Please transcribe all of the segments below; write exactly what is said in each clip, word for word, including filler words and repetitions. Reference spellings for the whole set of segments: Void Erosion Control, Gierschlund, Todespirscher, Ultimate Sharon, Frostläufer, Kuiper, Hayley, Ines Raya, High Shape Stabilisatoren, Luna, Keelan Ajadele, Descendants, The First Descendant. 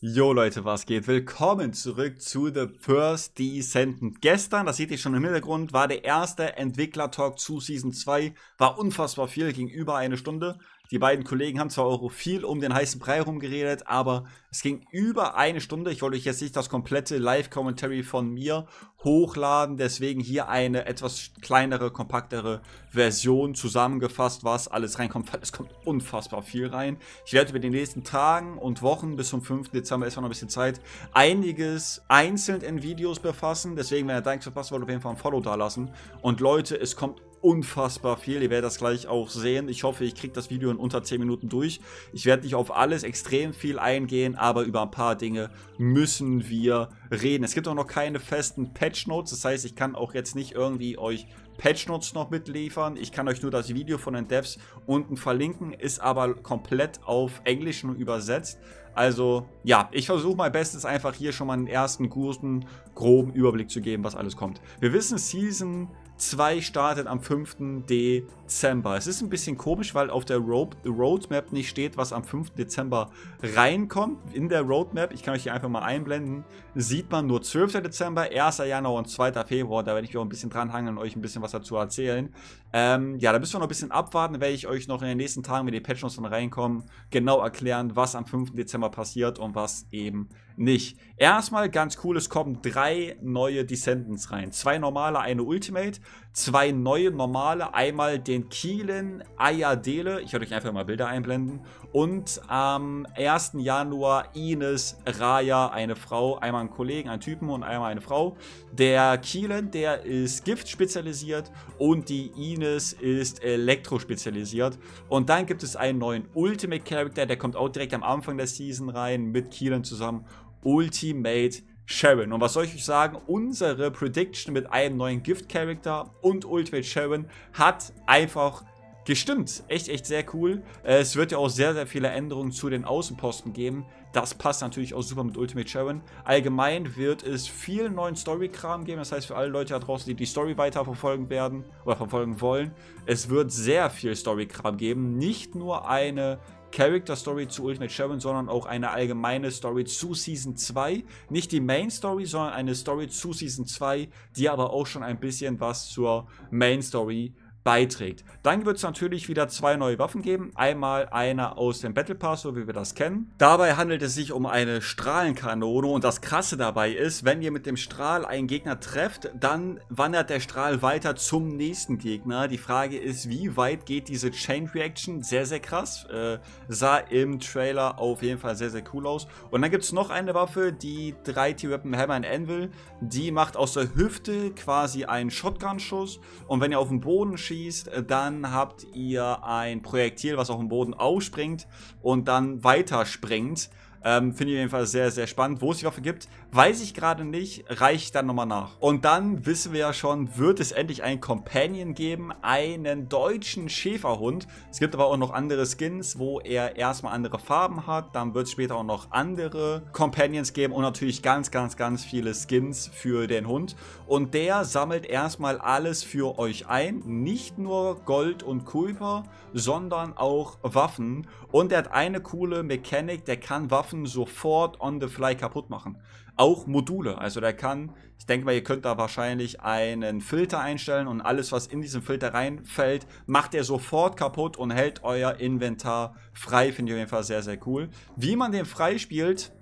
Jo Leute, was geht? Willkommen zurück zu The First Descendant. Gestern, das seht ihr schon im Hintergrund, war der erste Entwickler-Talk zu Season zwei. War unfassbar viel, ging über eine Stunde. Die beiden Kollegen haben zwar auch viel um den heißen Brei rumgeredet, aber es ging über eine Stunde. Ich wollte euch jetzt nicht das komplette Live-Commentary von mir hochladen. Deswegen hier eine etwas kleinere, kompaktere Version zusammengefasst, was alles reinkommt. Es kommt unfassbar viel rein. Ich werde über die nächsten Tagen und Wochen bis zum fünften Dezember, ist noch ein bisschen Zeit, einiges einzeln in Videos befassen. Deswegen, wenn ihr da nichts verpasst wollt, auf jeden Fall ein Follow da lassen. Und Leute, es kommt unfassbar viel. Ihr werdet das gleich auch sehen. Ich hoffe, ich kriege das Video in unter zehn Minuten durch. Ich werde nicht auf alles extrem viel eingehen, aber über ein paar Dinge müssen wir reden. Es gibt auch noch keine festen Patchnotes. Das heißt, ich kann auch jetzt nicht irgendwie euch Patchnotes noch mitliefern. Ich kann euch nur das Video von den Devs unten verlinken, ist aber komplett auf Englisch nur übersetzt. Also, ja, ich versuche mein Bestes, einfach hier schon mal einen ersten guten, groben Überblick zu geben, was alles kommt. Wir wissen, Season zwei startet am fünften Dezember. Es ist ein bisschen komisch, weil auf der Road Roadmap nicht steht, was am fünften Dezember reinkommt. In der Roadmap, ich kann euch hier einfach mal einblenden, sieht man nur zwölften Dezember, ersten Januar und zweiten Februar. Da werde ich auch ein bisschen dran hangeln und euch ein bisschen was dazu erzählen. Ähm, ja, da müssen wir noch ein bisschen abwarten, werde ich euch noch in den nächsten Tagen, wenn die Patchnotes dann reinkommen, genau erklären, was am fünften Dezember passiert und was eben nicht. Erstmal ganz cool, es kommen drei neue Descendants rein. Zwei normale, eine Ultimate, zwei neue normale, einmal den Keelan Ajadele, ich werde euch einfach mal Bilder einblenden, und am ersten Januar Ines Raya, eine Frau, einmal einen Kollegen, einen Typen und einmal eine Frau. Der Keelan, der ist Gift spezialisiert und die Ines ist Elektro spezialisiert. Und dann gibt es einen neuen Ultimate Character, der kommt auch direkt am Anfang der Season rein, mit Keelan zusammen, Ultimate Sharon. Und was soll ich euch sagen? Unsere Prediction mit einem neuen Gift-Charakter und Ultimate Sharon hat einfach gestimmt. Echt, echt sehr cool. Es wird ja auch sehr, sehr viele Änderungen zu den Außenposten geben. Das passt natürlich auch super mit Ultimate Sharon. Allgemein wird es viel neuen Story-Kram geben. Das heißt, für alle Leute da draußen, die die Story weiter verfolgen werden oder verfolgen wollen, es wird sehr viel Story-Kram geben. Nicht nur eine Character Story zu Ultimate Sharon, sondern auch eine allgemeine Story zu Season zwei. Nicht die Main Story, sondern eine Story zu Season zwei, die aber auch schon ein bisschen was zur Main Story beiträgt. Dann wird es natürlich wieder zwei neue Waffen geben. Einmal eine aus dem Battle Pass, so wie wir das kennen. Dabei handelt es sich um eine Strahlenkanone und das Krasse dabei ist, wenn ihr mit dem Strahl einen Gegner trefft, dann wandert der Strahl weiter zum nächsten Gegner. Die Frage ist, wie weit geht diese Chain Reaction? Sehr, sehr krass. Äh, sah im Trailer auf jeden Fall sehr, sehr cool aus. Und dann gibt es noch eine Waffe, die drei T-Weapon Hammer and Anvil. Die macht aus der Hüfte quasi einen Shotgun-Schuss und wenn ihr auf den Boden schießt, dann habt ihr ein Projektil, was auf dem Boden aufspringt und dann weiterspringt. Ähm, finde ich jedenfalls sehr, sehr spannend. Wo es die Waffe gibt, weiß ich gerade nicht. Reicht dann nochmal nach. Und dann wissen wir ja schon, wird es endlich einen Companion geben, einen deutschen Schäferhund. Es gibt aber auch noch andere Skins, wo er erstmal andere Farben hat. Dann wird es später auch noch andere Companions geben und natürlich ganz, ganz, ganz viele Skins für den Hund. Und der sammelt erstmal alles für euch ein. Nicht nur Gold und Kuiper, sondern auch Waffen. Und er hat eine coole Mechanik, der kann Waffen sofort on the fly kaputt machen. Auch Module, also der kann, ich denke mal, ihr könnt da wahrscheinlich einen Filter einstellen und alles, was in diesen Filter reinfällt, macht er sofort kaputt und hält euer Inventar frei. Finde ich auf jeden Fall sehr, sehr cool. Wie man den freispielt,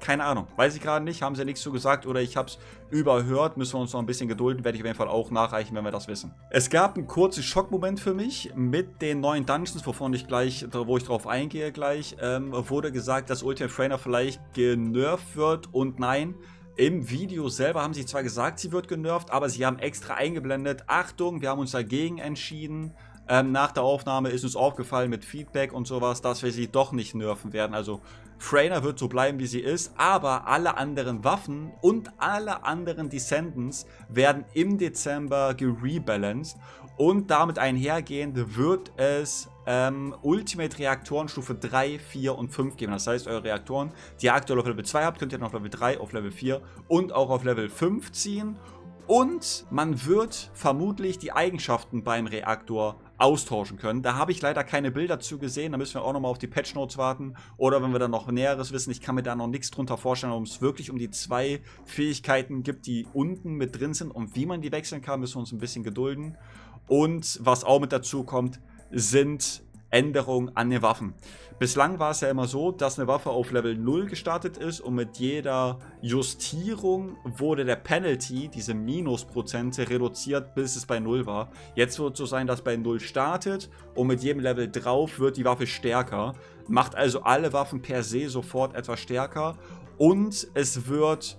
keine Ahnung, weiß ich gerade nicht, haben sie nichts zu gesagt oder ich habe es überhört, müssen wir uns noch ein bisschen gedulden, werde ich auf jeden Fall auch nachreichen, wenn wir das wissen. Es gab einen kurzen Schockmoment für mich mit den neuen Dungeons, wovon ich gleich, wo ich drauf eingehe gleich, ähm, wurde gesagt, dass Ultimate Trainer vielleicht genervt wird und nein, im Video selber haben sie zwar gesagt, sie wird genervt, aber sie haben extra eingeblendet, Achtung, wir haben uns dagegen entschieden. Ähm, nach der Aufnahme ist uns aufgefallen mit Feedback und sowas, dass wir sie doch nicht nerven werden. Also Trainer wird so bleiben, wie sie ist, aber alle anderen Waffen und alle anderen Descendants werden im Dezember gerebalanced und damit einhergehend wird es ähm, Ultimate Reaktoren Stufe drei, vier und fünf geben. Das heißt, eure Reaktoren, die ihr aktuell auf Level zwei habt, könnt ihr noch auf Level drei, auf Level vier und auch auf Level fünf ziehen. Und man wird vermutlich die Eigenschaften beim Reaktor austauschen können. Da habe ich leider keine Bilder zu gesehen, da müssen wir auch nochmal auf die Patch Notes warten. Oder wenn wir dann noch Näheres wissen, ich kann mir da noch nichts drunter vorstellen, ob es wirklich um die zwei Fähigkeiten gibt, die unten mit drin sind. Und wie man die wechseln kann, müssen wir uns ein bisschen gedulden. Und was auch mit dazu kommt, sind Änderungen an den Waffen. Bislang war es ja immer so, dass eine Waffe auf Level null gestartet ist und mit jeder Justierung wurde der Penalty, diese Minusprozente, reduziert, bis es bei null war. Jetzt wird es so sein, dass bei null startet und mit jedem Level drauf wird die Waffe stärker. Macht also alle Waffen per se sofort etwas stärker und es wird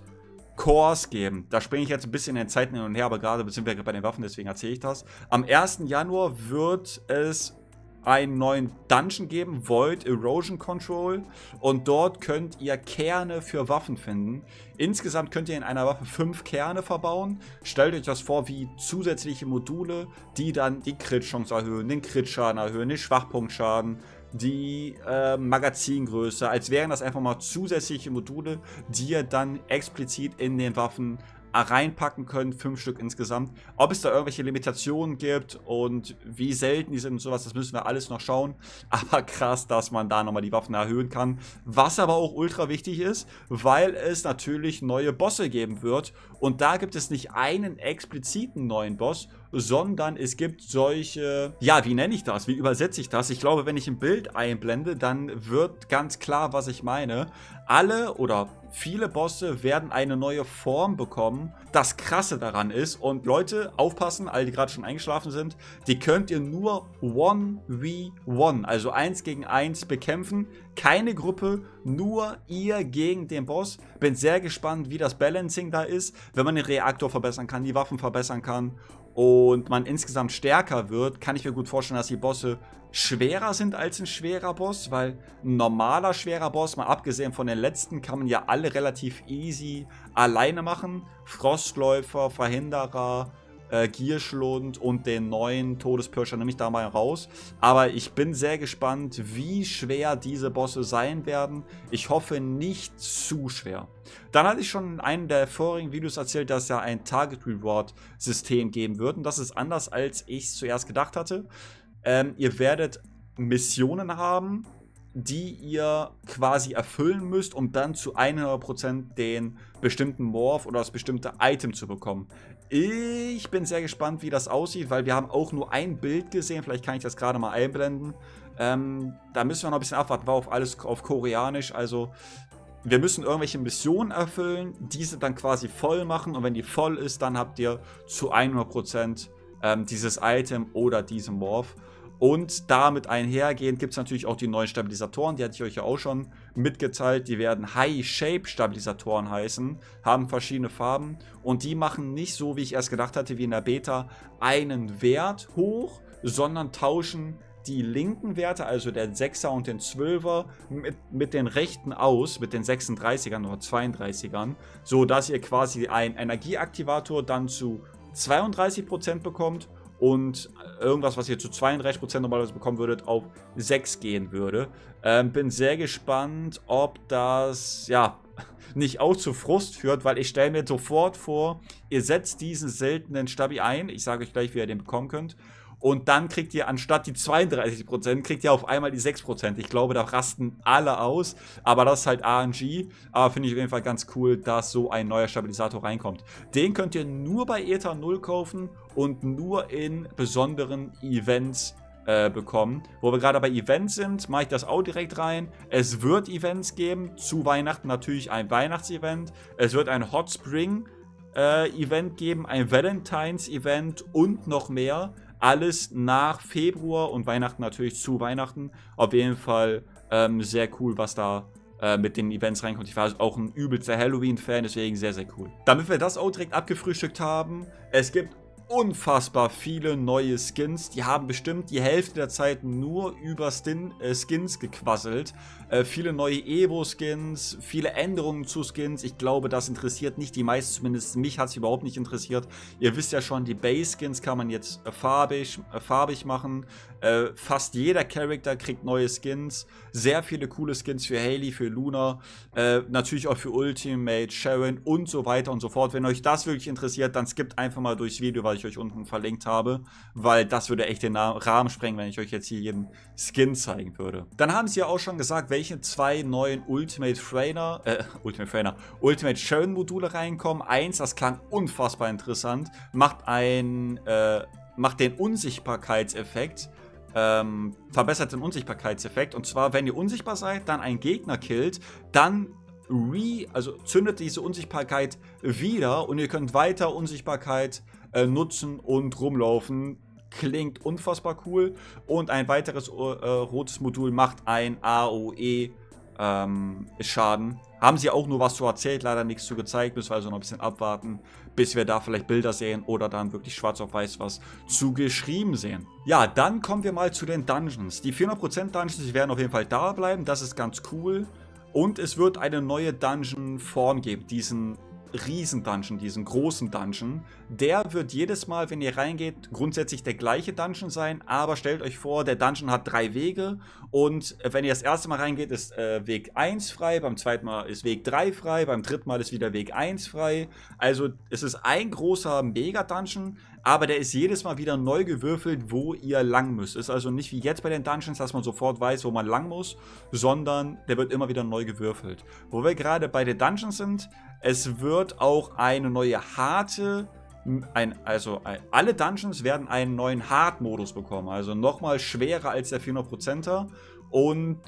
Cores geben. Da springe ich jetzt ein bisschen in den Zeiten hin und her, aber gerade sind wir bei den Waffen, deswegen erzähle ich das. Am ersten Januar wird es einen neuen Dungeon geben, Void Erosion Control, und dort könnt ihr Kerne für Waffen finden. Insgesamt könnt ihr in einer Waffe fünf Kerne verbauen. Stellt euch das vor wie zusätzliche Module, die dann die Crit-Chance erhöhen, den Crit-Schaden erhöhen, den Schwachpunktschaden, die äh, Magazingröße, als wären das einfach mal zusätzliche Module, die ihr dann explizit in den Waffen reinpacken können, fünf Stück insgesamt. Ob es da irgendwelche Limitationen gibt und wie selten die sind und sowas, das müssen wir alles noch schauen. Aber krass, dass man da nochmal die Waffen erhöhen kann. Was aber auch ultra wichtig ist, weil es natürlich neue Bosse geben wird. Und da gibt es nicht einen expliziten neuen Boss, sondern es gibt solche, ja, wie nenne ich das? Wie übersetze ich das? Ich glaube, wenn ich ein Bild einblende, dann wird ganz klar, was ich meine. Alle oder viele Bosse werden eine neue Form bekommen. Das Krasse daran ist, und Leute, aufpassen, alle, die gerade schon eingeschlafen sind, die könnt ihr nur one v one, also eins gegen eins bekämpfen. Keine Gruppe, nur ihr gegen den Boss. Bin sehr gespannt, wie das Balancing da ist, wenn man den Reaktor verbessern kann, die Waffen verbessern kann und man insgesamt stärker wird, kann ich mir gut vorstellen, dass die Bosse schwerer sind als ein schwerer Boss, weil ein normaler schwerer Boss, mal abgesehen von den letzten, kann man ja alle relativ easy alleine machen. Frostläufer, Verhinderer, äh, Gierschlund und den neuen Todespirscher nehme ich da mal raus. Aber ich bin sehr gespannt, wie schwer diese Bosse sein werden. Ich hoffe nicht zu schwer. Dann hatte ich schon in einem der vorigen Videos erzählt, dass es ja ein Target-Reward-System geben wird. Und das ist anders, als ich es zuerst gedacht hatte. Ähm, ihr werdet Missionen haben, die ihr quasi erfüllen müsst, um dann zu hundert Prozent den bestimmten Morph oder das bestimmte Item zu bekommen. Ich bin sehr gespannt, wie das aussieht, weil wir haben auch nur ein Bild gesehen. Vielleicht kann ich das gerade mal einblenden. Ähm, da müssen wir noch ein bisschen abwarten. War auf alles auf Koreanisch, also wir müssen irgendwelche Missionen erfüllen, diese dann quasi voll machen und wenn die voll ist, dann habt ihr zu hundert Prozent ähm, dieses Item oder diesen Morph. Und damit einhergehend gibt es natürlich auch die neuen Stabilisatoren, die hatte ich euch ja auch schon mitgeteilt. Die werden High Shape Stabilisatoren heißen, haben verschiedene Farben und die machen nicht so, wie ich erst gedacht hatte, wie in der Beta, einen Wert hoch, sondern tauschen die linken Werte, also den Sechser und den Zwölfer, mit, mit den rechten aus, mit den sechsunddreißigern oder zweiunddreißigern, sodass ihr quasi einen Energieaktivator dann zu zweiunddreißig Prozent bekommt und irgendwas, was ihr zu zweiunddreißig Prozent normalerweise bekommen würdet, auf sechs gehen würde. Ähm, bin sehr gespannt, ob das, ja, nicht auch zu Frust führt, weil ich stelle mir sofort vor, ihr setzt diesen seltenen Stabi ein, ich sage euch gleich, wie ihr den bekommen könnt, und dann kriegt ihr anstatt die zweiunddreißig Prozent, kriegt ihr auf einmal die sechs Prozent. Ich glaube, da rasten alle aus. Aber das ist halt R N G. Aber finde ich auf jeden Fall ganz cool, dass so ein neuer Stabilisator reinkommt. Den könnt ihr nur bei Ether null kaufen und nur in besonderen Events äh, bekommen. Wo wir gerade bei Events sind, mache ich das auch direkt rein. Es wird Events geben. Zu Weihnachten natürlich ein Weihnachtsevent. Es wird ein Hot Spring äh, Event geben, ein Valentines Event und noch mehr. Alles nach Februar und Weihnachten natürlich zu Weihnachten. Auf jeden Fall ähm, sehr cool, was da äh, mit den Events reinkommt. Ich war also auch ein übelster Halloween-Fan, deswegen sehr, sehr cool. Damit wir das auch direkt abgefrühstückt haben, es gibt unfassbar viele neue Skins. Die haben bestimmt die Hälfte der Zeit nur über Stin, äh, Skins gequasselt. Äh, viele neue Evo-Skins, viele Änderungen zu Skins. Ich glaube, das interessiert nicht die meisten, zumindest mich hat es überhaupt nicht interessiert. Ihr wisst ja schon, die Base-Skins kann man jetzt äh, farbig, äh, farbig machen. Äh, fast jeder Charakter kriegt neue Skins. Sehr viele coole Skins für Hayley, für Luna, äh, natürlich auch für Ultimate, Sharon und so weiter und so fort. Wenn euch das wirklich interessiert, dann skippt einfach mal durchs Video, weil ich euch unten verlinkt habe, weil das würde echt den Rahmen sprengen, wenn ich euch jetzt hier jeden Skin zeigen würde. Dann haben sie ja auch schon gesagt, welche zwei neuen Ultimate Trainer, äh, Ultimate Trainer, Ultimate Sharon Module reinkommen. Eins, das klang unfassbar interessant, macht ein, äh, macht den Unsichtbarkeitseffekt, ähm, verbessert den Unsichtbarkeitseffekt. Und zwar, wenn ihr unsichtbar seid, dann einen Gegner killt, dann Re, also zündet diese Unsichtbarkeit wieder und ihr könnt weiter Unsichtbarkeit äh, nutzen und rumlaufen. Klingt unfassbar cool. Und ein weiteres äh, rotes Modul macht ein A O E ähm, Schaden. Haben sie auch nur was zu erzählt, leider nichts zu gezeigt. Müssen wir also noch ein bisschen abwarten, bis wir da vielleicht Bilder sehen oder dann wirklich schwarz auf weiß was zu geschrieben sehen. Ja, dann kommen wir mal zu den Dungeons. Die vierhundert Prozent Dungeons werden auf jeden Fall da bleiben. Das ist ganz cool. Und es wird eine neue Dungeon-Form geben, diesen Riesen-Dungeon, diesen großen Dungeon. Der wird jedes Mal, wenn ihr reingeht, grundsätzlich der gleiche Dungeon sein, aber stellt euch vor, der Dungeon hat drei Wege und wenn ihr das erste Mal reingeht, ist äh, Weg eins frei, beim zweiten Mal ist Weg drei frei, beim dritten Mal ist wieder Weg eins frei. Also es ist ein großer Mega-Dungeon, aber der ist jedes Mal wieder neu gewürfelt, wo ihr lang müsst. Ist also nicht wie jetzt bei den Dungeons, dass man sofort weiß, wo man lang muss, sondern der wird immer wieder neu gewürfelt. Wo wir gerade bei den Dungeons sind, es wird auch eine neue harte, ein, also ein, alle Dungeons werden einen neuen Hard-Modus bekommen. Also nochmal schwerer als der vierhundert Prozenter und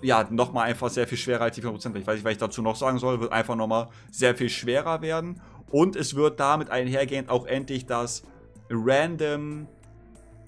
ja, nochmal einfach sehr viel schwerer als die vierhundert Prozenter. Ich weiß nicht, was ich dazu noch sagen soll, wird einfach nochmal sehr viel schwerer werden. Und es wird damit einhergehend auch endlich das Random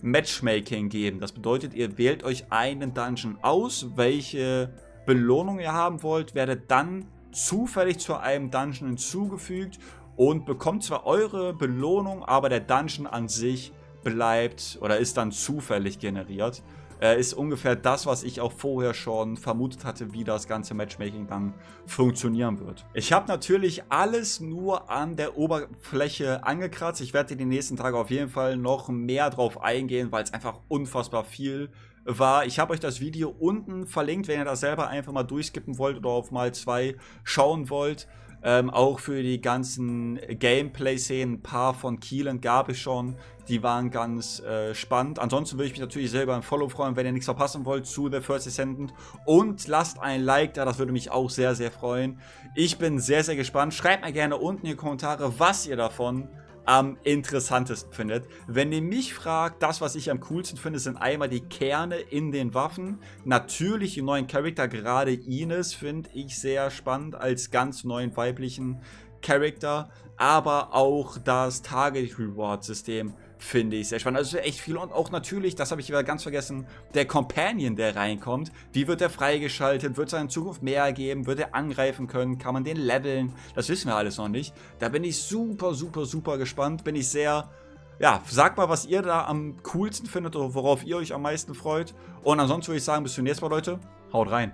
Matchmaking geben. Das bedeutet, ihr wählt euch einen Dungeon aus, welche Belohnung ihr haben wollt, werdet dann zufällig zu einem Dungeon hinzugefügt und bekommt zwar eure Belohnung, aber der Dungeon an sich bleibt oder ist dann zufällig generiert. Äh, ist ungefähr das, was ich auch vorher schon vermutet hatte, wie das ganze Matchmaking dann funktionieren wird. Ich habe natürlich alles nur an der Oberfläche angekratzt. Ich werde die nächsten Tage auf jeden Fall noch mehr drauf eingehen, weil es einfach unfassbar viel war. Ich habe euch das Video unten verlinkt, wenn ihr das selber einfach mal durchskippen wollt oder auf mal zwei schauen wollt. Ähm, auch für die ganzen Gameplay-Szenen, ein paar von Keelan gab es schon, die waren ganz äh, spannend. Ansonsten würde ich mich natürlich selber ein Follow freuen, wenn ihr nichts verpassen wollt zu The First Descendant. Und lasst ein Like da, das würde mich auch sehr, sehr freuen. Ich bin sehr, sehr gespannt. Schreibt mir gerne unten in die Kommentare, was ihr davon am interessantesten findet. Wenn ihr mich fragt, das, was ich am coolsten finde, sind einmal die Kerne in den Waffen. Natürlich die neuen Charakter, gerade Ines finde ich sehr spannend als ganz neuen weiblichen Charakter. Aber auch das Target Reward System finde ich sehr spannend. Also echt viel und auch natürlich, das habe ich wieder ganz vergessen, der Companion, der reinkommt. Wie wird er freigeschaltet? Wird es in Zukunft mehr geben? Wird er angreifen können? Kann man den leveln? Das wissen wir alles noch nicht. Da bin ich super, super, super gespannt. Bin ich sehr, ja, sagt mal, was ihr da am coolsten findet oder worauf ihr euch am meisten freut. Und ansonsten würde ich sagen, bis zum nächsten Mal, Leute. Haut rein.